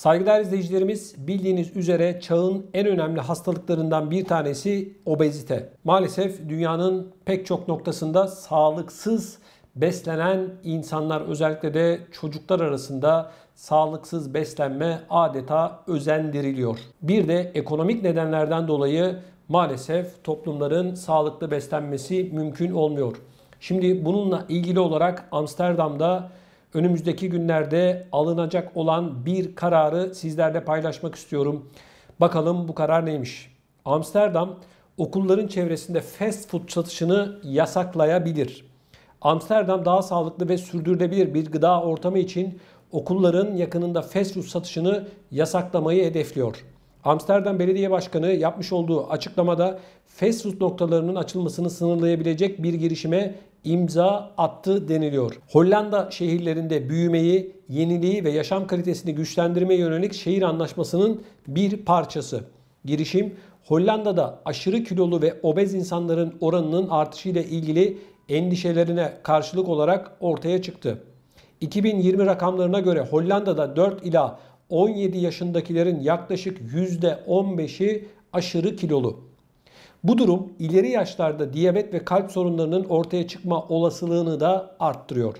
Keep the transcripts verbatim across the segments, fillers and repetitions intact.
Saygıdeğer izleyicilerimiz, bildiğiniz üzere çağın en önemli hastalıklarından bir tanesi obezite. Maalesef dünyanın pek çok noktasında sağlıksız beslenen insanlar, özellikle de çocuklar arasında sağlıksız beslenme adeta özendiriliyor. Bir de ekonomik nedenlerden dolayı maalesef toplumların sağlıklı beslenmesi mümkün olmuyor. Şimdi bununla ilgili olarak Amsterdam'da önümüzdeki günlerde alınacak olan bir kararı sizlerle paylaşmak istiyorum. Bakalım bu karar neymiş? Amsterdam okulların çevresinde fast food satışını yasaklayabilir. Amsterdam daha sağlıklı ve sürdürülebilir bir gıda ortamı için okulların yakınında fast food satışını yasaklamayı hedefliyor. Amsterdam Belediye Başkanı yapmış olduğu açıklamada fast food noktalarının açılmasını sınırlayabilecek bir girişime imza attı deniliyor. Hollanda şehirlerinde büyümeyi, yeniliği ve yaşam kalitesini güçlendirmeye yönelik şehir anlaşmasının bir parçası. Girişim, Hollanda'da aşırı kilolu ve obez insanların oranının artışıyla ilgili endişelerine karşılık olarak ortaya çıktı. iki bin yirmi rakamlarına göre Hollanda'da dört ila on yedi yaşındakilerin yaklaşık yüzde on beşi aşırı kilolu. Bu durum ileri yaşlarda diyabet ve kalp sorunlarının ortaya çıkma olasılığını da arttırıyor.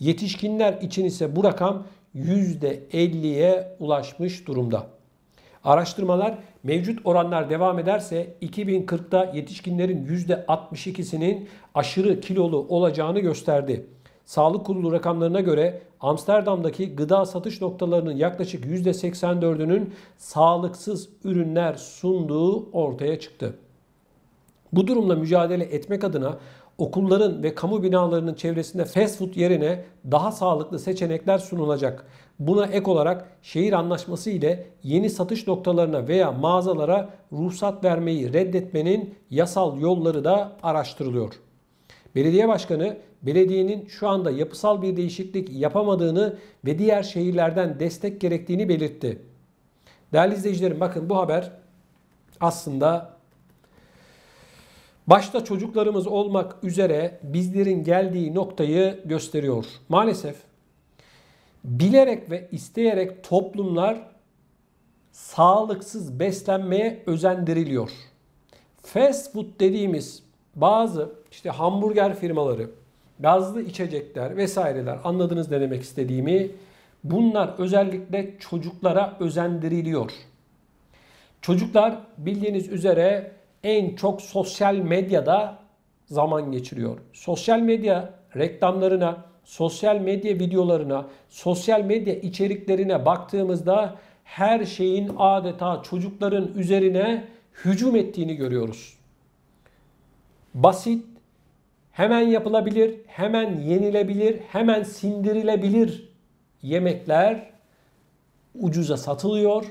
Yetişkinler için ise bu rakam yüzde elliye ulaşmış durumda. Araştırmalar, mevcut oranlar devam ederse iki bin kırkta yetişkinlerin yüzde altmış ikisinin aşırı kilolu olacağını gösterdi. Sağlık Kurulu rakamlarına göre Amsterdam'daki gıda satış noktalarının yaklaşık yüzde seksen dördünün sağlıksız ürünler sunduğu ortaya çıktı. Bu durumla mücadele etmek adına okulların ve kamu binalarının çevresinde fast food yerine daha sağlıklı seçenekler sunulacak. Buna ek olarak şehir anlaşması ile yeni satış noktalarına veya mağazalara ruhsat vermeyi reddetmenin yasal yolları da araştırılıyor. Belediye Başkanı, belediyenin şu anda yapısal bir değişiklik yapamadığını ve diğer şehirlerden destek gerektiğini belirtti. Değerli izleyicilerim, bakın bu haber aslında başta çocuklarımız olmak üzere bizlerin geldiği noktayı gösteriyor. Maalesef bilerek ve isteyerek toplumlar sağlıksız beslenmeye özendiriliyor. Fast food dediğimiz bazı işte hamburger firmaları, gazlı içecekler vesaireler, anladınız ne demek istediğimi. Bunlar özellikle çocuklara özendiriliyor. Çocuklar bildiğiniz üzere en çok sosyal medyada zaman geçiriyor. Sosyal medya reklamlarına, sosyal medya videolarına, sosyal medya içeriklerine baktığımızda her şeyin adeta çocukların üzerine hücum ettiğini görüyoruz. Basit, hemen yapılabilir, hemen yenilebilir, hemen sindirilebilir yemekler ucuza satılıyor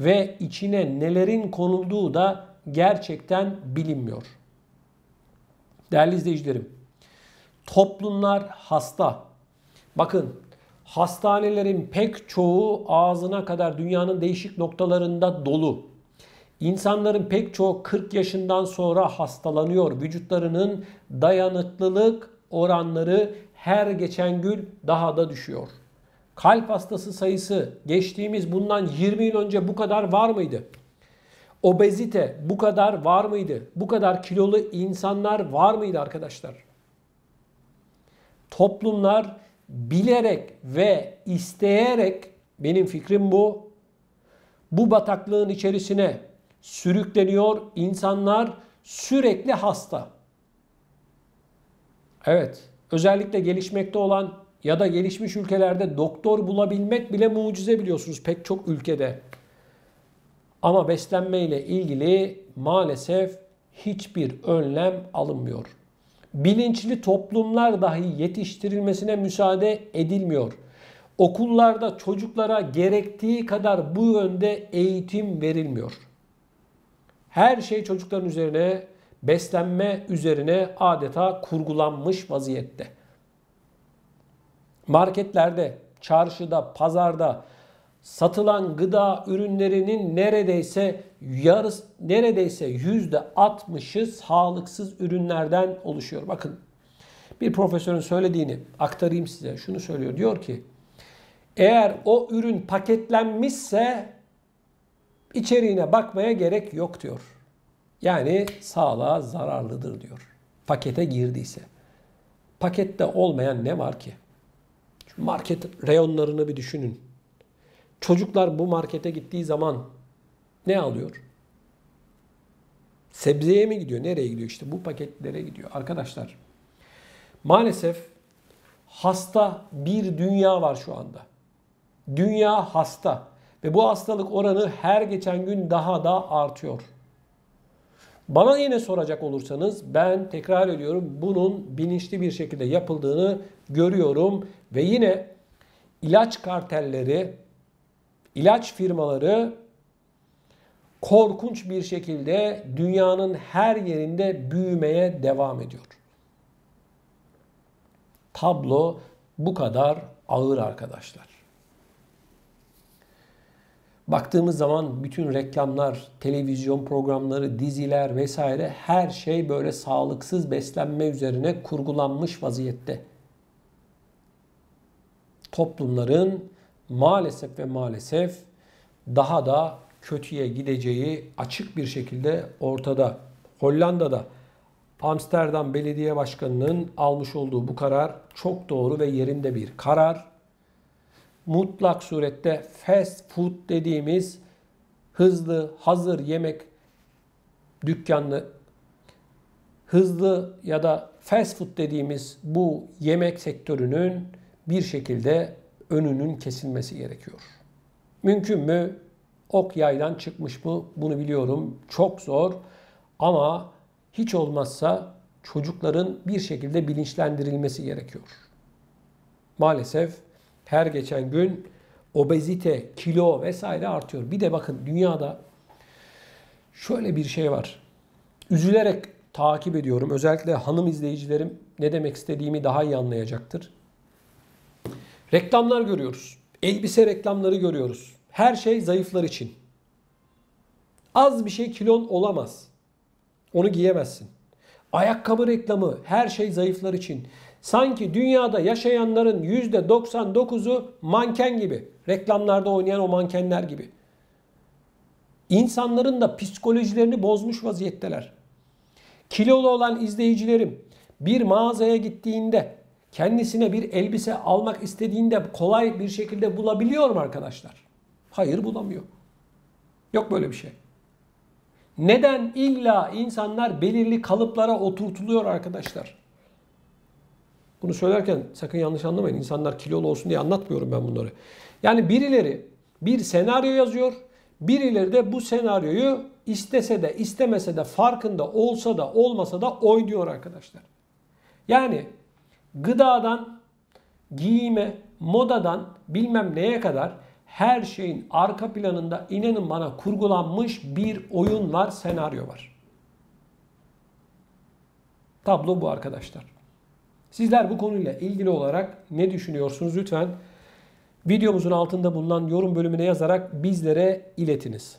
ve içine nelerin konulduğu da gerçekten bilinmiyor. Değerli izleyicilerim, toplumlar hasta. Bakın, hastanelerin pek çoğu ağzına kadar dünyanın değişik noktalarında dolu. İnsanların pek çoğu kırk yaşından sonra hastalanıyor. Vücutlarının dayanıklılık oranları her geçen gün daha da düşüyor. Kalp hastası sayısı geçtiğimiz bundan yirmi yıl önce bu kadar var mıydı? Obezite bu kadar var mıydı? Bu kadar kilolu insanlar var mıydı arkadaşlar? Toplumlar bilerek ve isteyerek, benim fikrim bu, bu bataklığın içerisine sürükleniyor. İnsanlar sürekli hasta. Evet, özellikle gelişmekte olan ya da gelişmiş ülkelerde doktor bulabilmek bile mucize, biliyorsunuz, pek çok ülkede. Ama beslenme ile ilgili maalesef hiçbir önlem alınmıyor. Bilinçli toplumlar dahi yetiştirilmesine müsaade edilmiyor. Okullarda çocuklara gerektiği kadar bu yönde eğitim verilmiyor. Her şey çocukların üzerine, beslenme üzerine adeta kurgulanmış vaziyette. Marketlerde, çarşıda, pazarda satılan gıda ürünlerinin neredeyse yarısı, neredeyse yüzde altmışı sağlıksız ürünlerden oluşuyor. Bakın, bir profesörün söylediğini aktarayım size. Şunu söylüyor, diyor ki Eğer o ürün paketlenmişse içeriğine bakmaya gerek yok diyor. Yani sağlığa zararlıdır diyor. Pakete girdiyse. Pakette olmayan ne var ki? Şu market reyonlarını bir düşünün. Çocuklar bu markete gittiği zaman ne alıyor? Sebzeye mi gidiyor? Nereye gidiyor? İşte bu paketlere gidiyor. Arkadaşlar, maalesef hasta bir dünya var şu anda. Dünya hasta. Ve bu hastalık oranı her geçen gün daha da artıyor. Bana yine soracak olursanız, ben tekrar ediyorum, bunun bilinçli bir şekilde yapıldığını görüyorum. Ve yine ilaç kartelleri, ilaç firmaları korkunç bir şekilde dünyanın her yerinde büyümeye devam ediyor. Tablo bu kadar ağır arkadaşlar. Baktığımız zaman bütün reklamlar, televizyon programları, diziler vesaire her şey böyle sağlıksız beslenme üzerine kurgulanmış vaziyette. Toplumların maalesef ve maalesef daha da kötüye gideceği açık bir şekilde ortada. Hollanda'da Amsterdam Belediye Başkanı'nın almış olduğu bu karar çok doğru ve yerinde bir karar. Mutlak surette fast food dediğimiz hızlı hazır yemek dükkanı, hızlı ya da fast food dediğimiz bu yemek sektörünün bir şekilde önünün kesilmesi gerekiyor. Mümkün mü? Ok yaydan çıkmış mı? Bunu biliyorum. Çok zor ama hiç olmazsa çocukların bir şekilde bilinçlendirilmesi gerekiyor. Maalesef her geçen gün obezite, kilo vesaire artıyor. Bir de bakın dünyada şöyle bir şey var. Üzülerek takip ediyorum. Özellikle hanım izleyicilerim ne demek istediğimi daha iyi anlayacaktır. Reklamlar görüyoruz. Elbise reklamları görüyoruz. Her şey zayıflar için. Az bir şey kilon olamaz. Onu giyemezsin. Ayakkabı reklamı, her şey zayıflar için. Sanki dünyada yaşayanların yüzde doksan dokuzu manken gibi. Reklamlarda oynayan o mankenler gibi. İnsanların da psikolojilerini bozmuş vaziyetteler. Kilolu olan izleyicilerim bir mağazaya gittiğinde, kendisine bir elbise almak istediğinde kolay bir şekilde bulabiliyor mu arkadaşlar? Hayır, bulamıyor. Yok böyle bir şey. Neden illa insanlar belirli kalıplara oturtuluyor arkadaşlar? Bunu söylerken sakın yanlış anlamayın. İnsanlar kilolu olsun diye anlatmıyorum ben bunları. Yani birileri bir senaryo yazıyor. Birileri de bu senaryoyu istese de istemese de farkında olsa da olmasa da oynuyor arkadaşlar. Yani gıdadan, giyime, modadan bilmem neye kadar her şeyin arka planında inanın bana kurgulanmış bir oyun var, senaryo var. Tablo bu arkadaşlar. Sizler bu konuyla ilgili olarak ne düşünüyorsunuz? Lütfen videomuzun altında bulunan yorum bölümüne yazarak bizlere iletiniz.